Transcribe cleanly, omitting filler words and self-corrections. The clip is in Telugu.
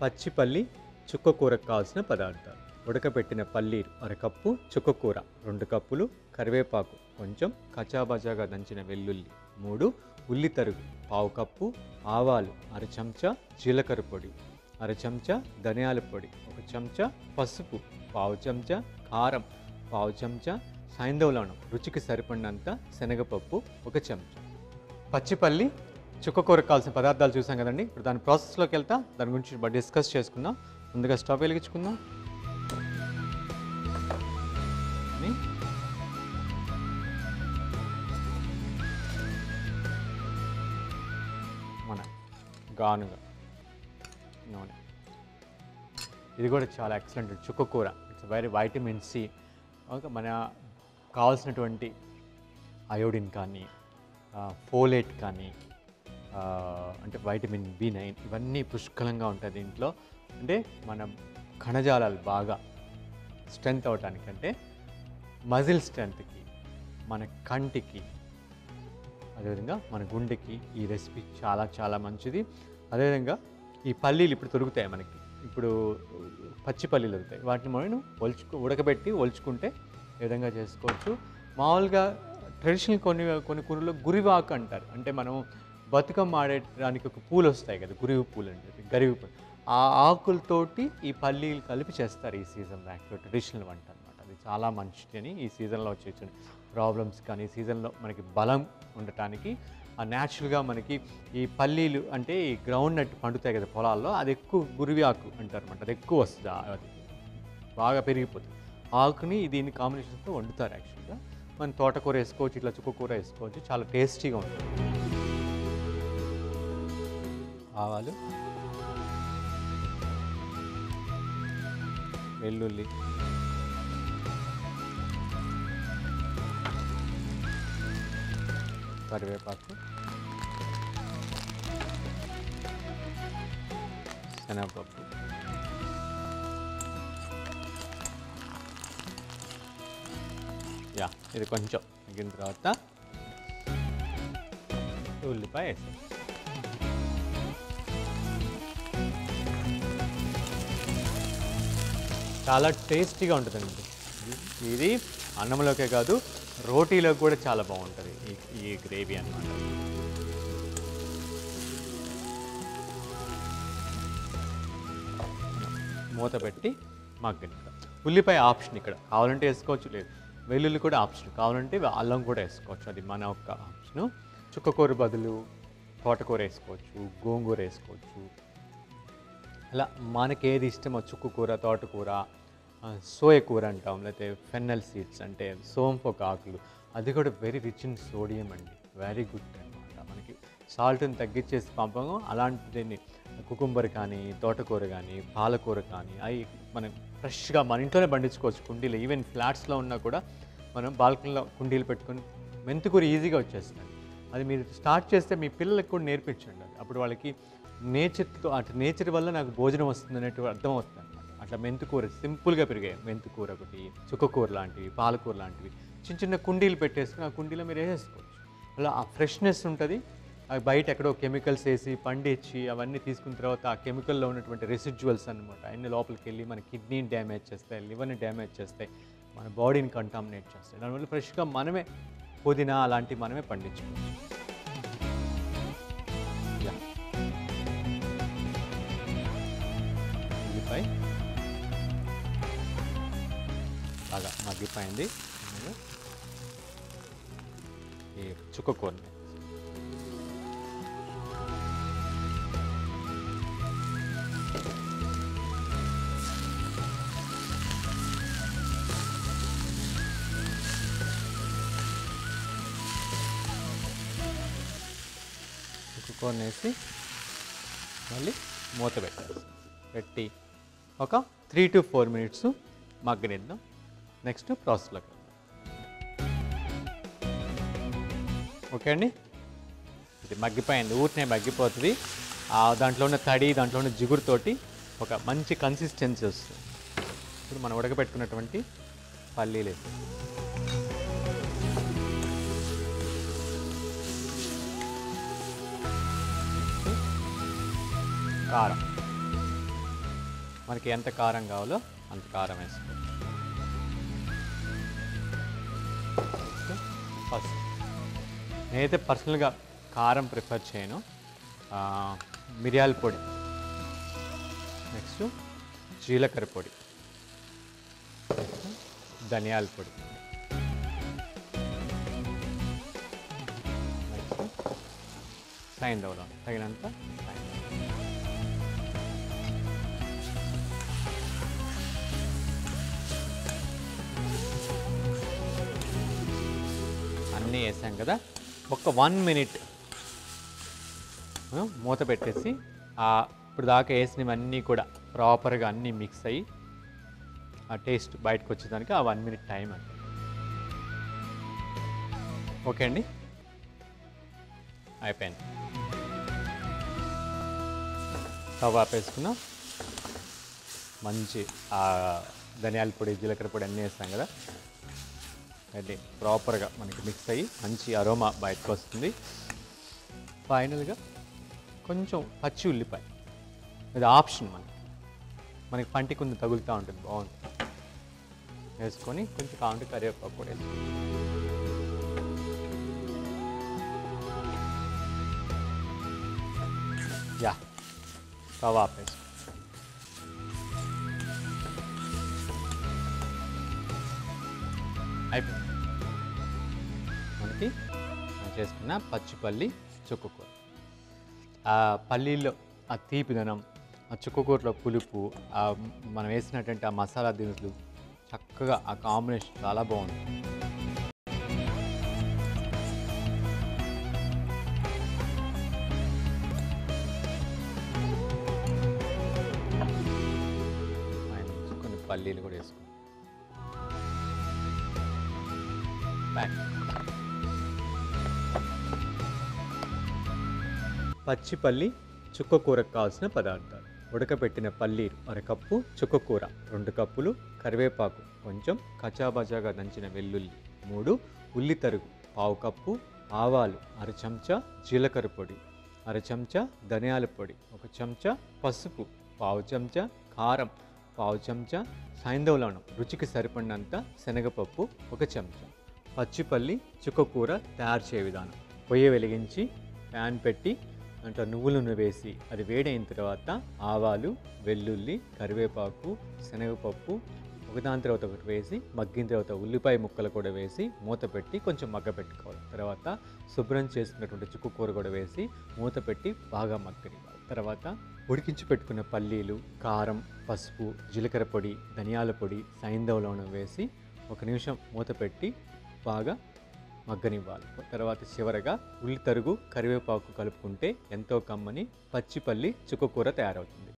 పచ్చిపల్లి చుక్కకూరకు కావాల్సిన పదార్థాలు ఉడకబెట్టిన పల్లీలు అరకప్పు, చుక్కకూర 2 కప్పులు, కరివేపాకు కొంచెం, కచాబజాగా దంచిన వెల్లుల్లి 3, ఉల్లి తరుగు పావు కప్పు, ఆవాలు అర చెంచా, జీలకర్ర పొడి అర చెంచా, ధనియాల పొడి 1 చెంచా, పసుపు పావు చెంచా, కారం పావు చెంచా, సాయందోళనం రుచికి సరిపడినంత, శనగపప్పు 1 చెంచా. పచ్చిపల్లి చుక్కకూర కావాల్సిన పదార్థాలు చూసాం కదండి. ఇప్పుడు దాని ప్రాసెస్లోకి వెళ్తా, దాని గురించి డిస్కస్ చేసుకుందాం. ముందుగా స్టవ్ వెలిగించుకుందాం. మన గానుగా నూనె, ఇది కూడా చాలా ఎక్సలెంట్ చుక్కకూర. It's very vitamin C. Okay, మన కావాల్సినటువంటి అయోడిన్ కానీ, ఫోలేట్ కానీ, అంటే వైటమిన్ B9 ఇవన్నీ పుష్కలంగా ఉంటుంది దీంట్లో. అంటే మన కణజాలాలు బాగా స్ట్రెంత్ అవడానికి, అంటే మజిల్ స్ట్రెంత్కి, మన కంటికి, అదేవిధంగా మన గుండెకి ఈ రెసిపీ చాలా చాలా మంచిది. అదేవిధంగా ఈ పల్లీలు ఇప్పుడు దొరుకుతాయి మనకి, ఇప్పుడు పచ్చి పల్లీలు దొరుకుతాయి. వాటిని మనం ఉడకబెట్టి ఒలుచుకుంటే ఈ విధంగా చేసుకోవచ్చు. మామూలుగా ట్రెడిషనల్ కొన్ని కూరలో గురివాకు అంటారు, అంటే మనం బతుకమ్మ ఆడేటానికి ఒక పూలు వస్తాయి కదా, గురివి పూలు అని చెప్పి, గరివి పూలు. ఆ ఆకులతోటి ఈ పల్లీలు కలిపి చేస్తారు ఈ సీజన్లో. యాక్చువల్ ట్రెడిషనల్ వంట అనమాట అది, చాలా మంచిది అని ఈ సీజన్లో వచ్చేసిన ప్రాబ్లమ్స్ కానీ, ఈ సీజన్లో మనకి బలం ఉండటానికి న్యాచురల్గా మనకి ఈ పల్లీలు అంటే ఈ గ్రౌండ్ నట్ పండుతాయి కదా పొలాల్లో, అది ఎక్కువ గురివి ఆకు అంటారు అనమాట. అది ఎక్కువ వస్తుంది, అది బాగా పెరిగిపోతుంది. ఆకుని దీని కాంబినేషన్తో వండుతారు. యాక్చువల్గా మనం తోటకూర వేసుకోవచ్చు, ఇట్లా చుక్కకూర వేసుకోవచ్చు, చాలా టేస్టీగా ఉంటుంది. ఆవాలు, వెల్లుల్లి, కరివేపాకు, శనగపప్పు, యా ఇది కొంచెం తగ్గిన తర్వాత ఉల్లిపాయ వేసాం. చాలా టేస్టీగా ఉంటుందండి ఇది. అన్నంలోకే కాదు, రోటీలో కూడా చాలా బాగుంటుంది ఈ గ్రేవీ అన్నమాట. మూత పెట్టి మగ్గనిద్దాం. ఉల్లిపాయ ఆప్షన్, ఇక్కడ కావాలంటే వేసుకోవచ్చు, లేదు వెల్లుల్లి కూడా ఆప్షన్, కావాలంటే అల్లం కూడా వేసుకోవచ్చు, అది మన యొక్క ఆప్షను. చుక్కకూర బదులు తోటకూర వేసుకోవచ్చు, గోంగూర వేసుకోవచ్చు, అలా మనకేది ఇష్టమో. చుక్కకూర, తోటకూర, సోయకూర అంటాం, లేకపోతే ఫెన్నల్ సీడ్స్ అంటే సోంపొక ఆకులు, అది కూడా వెరీ రిచ్ ఇన్ సోడియం అండి, వెరీ గుడ్ అనమాట. మనకి సాల్ట్ని తగ్గించేసి పంపము. అలాంటిది కుకుంబర్ కానీ, తోటకూర కానీ, పాలకూర కానీ, అవి మనం ఫ్రెష్గా మన ఇంట్లోనే పండించుకోవచ్చు కుండీలు. ఈవెన్ ఫ్లాట్స్లో ఉన్నా కూడా మనం బాల్కనీలో కుండీలు పెట్టుకొని మెంతికూర ఈజీగా వచ్చేస్తుంది. అది మీరు స్టార్ట్ చేస్తే మీ పిల్లలకు కూడా నేర్పించండి. అప్పుడు వాళ్ళకి నేచర్తో, అటు నేచర్ వల్ల నాకు భోజనం వస్తుంది అనేటువంటి అర్థమవుతుంది అనమాట. అట్లా మెంతికూర సింపుల్గా పెరిగాయి, మెంతికూర ఒకటి, చుక్కకూర లాంటివి, పాలకూర లాంటివి చిన్న చిన్న కుండీలు పెట్టేసుకుని ఆ కుండీలో మీరు వేసేసుకోవచ్చు. అలా ఆ ఫ్రెష్నెస్ ఉంటుంది. అవి బయట ఎక్కడో కెమికల్స్ వేసి పండించి అవన్నీ తీసుకున్న తర్వాత ఆ కెమికల్లో ఉన్నటువంటి రెసిడ్యువల్స్ అనమాట అన్ని లోపలికి వెళ్ళి మన కిడ్నీని డ్యామేజ్ చేస్తాయి, లివర్ని డ్యామేజ్ చేస్తాయి, మన బాడీని కంటామినేట్ చేస్తాయి. దానివల్ల ఫ్రెష్గా మనమే పుదీనా అలాంటివి మనమే పండించుకోవచ్చు. బాగా మగ్గిపోయింది. ఈ చుక్కకూరని వేసి మళ్ళీ మూత పెట్టి ఒక 3 to 4 మినిట్స్ మగ్గనిద్దాం. నెక్స్ట్ ప్రాసెస్లోకి ఓకే అండి. ఇది మగ్గిపోయింది, ఊరినే మగ్గిపోతుంది. దాంట్లో ఉన్న తడి, దాంట్లో ఉన్న జిగురుతోటి ఒక మంచి కన్సిస్టెన్సీ వస్తుంది. ఇప్పుడు మనం ఉడకబెట్టుకున్నటువంటి పల్లీలు కారం మనకి ఎంత కారం కావాలో అంత కారం వేసుకోవాలి. పసుపు నేనైతే పర్సనల్గా కారం ప్రిఫర్ చేయను. మిరియాల పొడి, నెక్స్ట్ జీలకర్ర పొడి, ధనియాల పొడి, సాయంత్రం తగినంత అన్నీ వేసాం కదా. ఒక్క 1 నిమిషం మూత పెట్టేసి ఇప్పుడు దాకా వేసినవన్నీ కూడా ప్రాపర్గా అన్నీ మిక్స్ అయ్యి ఆ టేస్ట్ బయటకు వచ్చేదానికి ఆ 1 నిమిషం టైం అండి. ఓకే అండి, అయిపోయింది. తవ్వ ఆపేసుకున్నాం. మంచి ధనియాల పొడి, జీలకర్ర పొడి అన్నీ వేస్తాం కదా, అది ప్రాపర్గా మనకి మిక్స్ అయ్యి మంచి అరోమా బయటకు వస్తుంది. ఫైనల్గా కొంచెం పచ్చి ఉల్లిపాయ, ఇది ఆప్షన్, మనకి పంటి కొంచెం తగులుతూ ఉంటుంది, బాగుంది వేసుకొని కొంచెం కాంటి కరివేపాకు కూడా వేసుకొని యా కవాబ్ వేసుకుంటాం. అయిపోయింది మనకి చేసుకున్న పచ్చిపల్లి చుక్కకూర. ఆ పల్లీలో ఆ తీపిదనం, ఆ చుక్కకూరలో పులుపు, మనం వేసినటువంటి ఆ మసాలా దినుసులు చక్కగా ఆ కాంబినేషన్ చాలా బాగుంది. కొన్ని పల్లీలు కూడా వేసుకున్నాం. పచ్చిపల్లి చుక్కకూరకు కావాల్సిన పదార్థాలు: ఉడకబెట్టిన పల్లీలు అరకప్పు, చుక్కకూర 2 కప్పులు, కరివేపాకు కొంచెం, కచాబజాగా దంచిన వెల్లుల్లి 3, ఉల్లి తరుగు 1/2 కప్పు, ఆవాలు 1/2 చెంచా, జీలకర్ర పొడి 1/2 చెంచా, ధనియాల పొడి 1 చెంచా, పసుపు 1/4 చెంచా, కారం 1/4 చెంచా, సైంధవ లవణం రుచికి సరిపడినంత, శనగపప్పు 1 చెంచా. పచ్చిపల్లి చుక్కకూర తయారు చేయ విధానం: పొయ్యి వెలిగించి ప్యాన్ పెట్టి దాంట్లో నువ్వుల నూనె వేసి అది వేడైన తర్వాత ఆవాలు, వెల్లుల్లి, కరివేపాకు, శనగపప్పు ఒకదాని తర్వాత ఒకటి వేసి మగ్గిన తర్వాత ఉల్లిపాయ ముక్కలు కూడా వేసి మూత పెట్టి కొంచెం మగ్గ పెట్టుకోవాలి. తర్వాత శుభ్రం చేసుకున్నటువంటి చుక్కకూర కూడా వేసి మూత పెట్టి బాగా మగ్గనివ్వాలి. తర్వాత ఉడికించి పెట్టుకున్న పల్లీలు, కారం, పసుపు, జీలకర్ర పొడి, ధనియాల పొడి, సైంధవ లవణం వేసి 1 నిమిషం మూత పెట్టి బాగా మగ్గనివ్వాలి. తర్వాత చివరగా ఉల్లి తరుగు, కరివేపాకు కలుపుకుంటే ఎంతో కమ్మని పచ్చిపల్లి చుక్కకూర తయారవుతుంది.